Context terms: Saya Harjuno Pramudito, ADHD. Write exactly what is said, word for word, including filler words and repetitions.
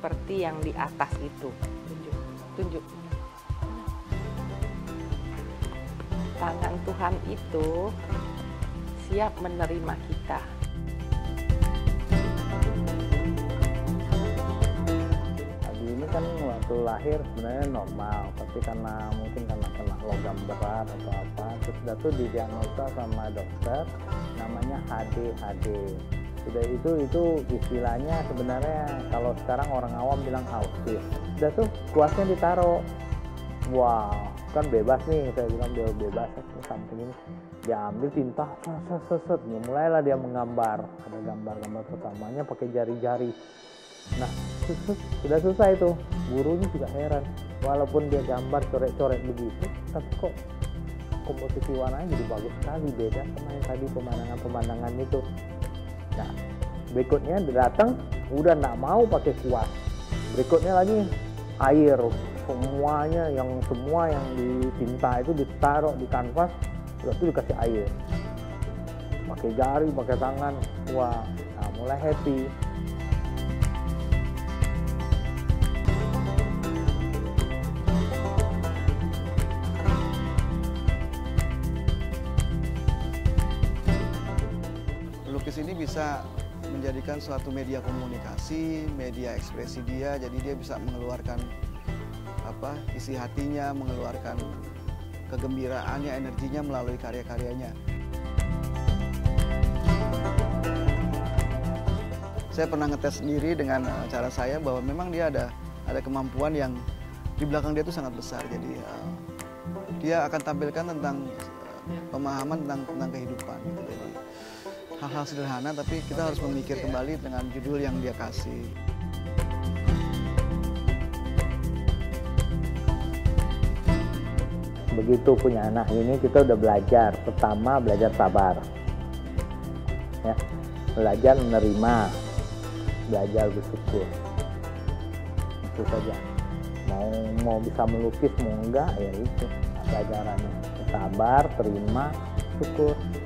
seperti yang di atas itu. Tunjuk, tunjuk. Tangan Tuhan itu siap menerima kita. Abi ini kan waktu lahir sebenarnya normal, tapi karena mungkin karena kena logam berat atau apa, terus dia tuh didiagnosa sama dokter namanya A D H D. Sudah itu itu istilahnya sebenarnya kalau sekarang orang awam bilang autis. Sudah tuh kuasnya ditaruh. Wow, kan bebas nih, saya bilang dia bebas, samping ini dia ambil tinta, seset, mulailah dia menggambar, ada gambar-gambar pertamanya pakai jari-jari. Nah, susut, sudah susah itu, gurunya juga heran, walaupun dia gambar coret-coret begitu, tapi kok komposisi warnanya jadi bagus sekali, beda sama yang tadi pemandangan-pemandangan itu. Nah, berikutnya datang, udah nggak mau pakai kuas, berikutnya lagi air. Semuanya yang semua yang di tinta itu ditaruh di kanvas, terus itu dikasih air, pakai jari, pakai tangan, wah, nah, mulai happy. Lukis ini bisa menjadikan suatu media komunikasi, media ekspresi dia, jadi dia bisa mengeluarkan apa isi hatinya, mengeluarkan kegembiraannya, energinya melalui karya-karyanya. Saya pernah ngetes sendiri dengan cara saya bahwa memang dia ada ada kemampuan yang di belakang dia itu sangat besar. Jadi uh, dia akan tampilkan tentang uh, pemahaman tentang tentang kehidupan. Gitu. Jadi hal-hal sederhana, tapi kita harus memikir kembali dengan judul yang dia kasih. Begitu punya anak ini, kita udah belajar, pertama belajar sabar, ya, belajar menerima, belajar bersyukur, itu saja. Mau mau bisa melukis, mau enggak, ya itu pelajarannya, sabar, terima, syukur.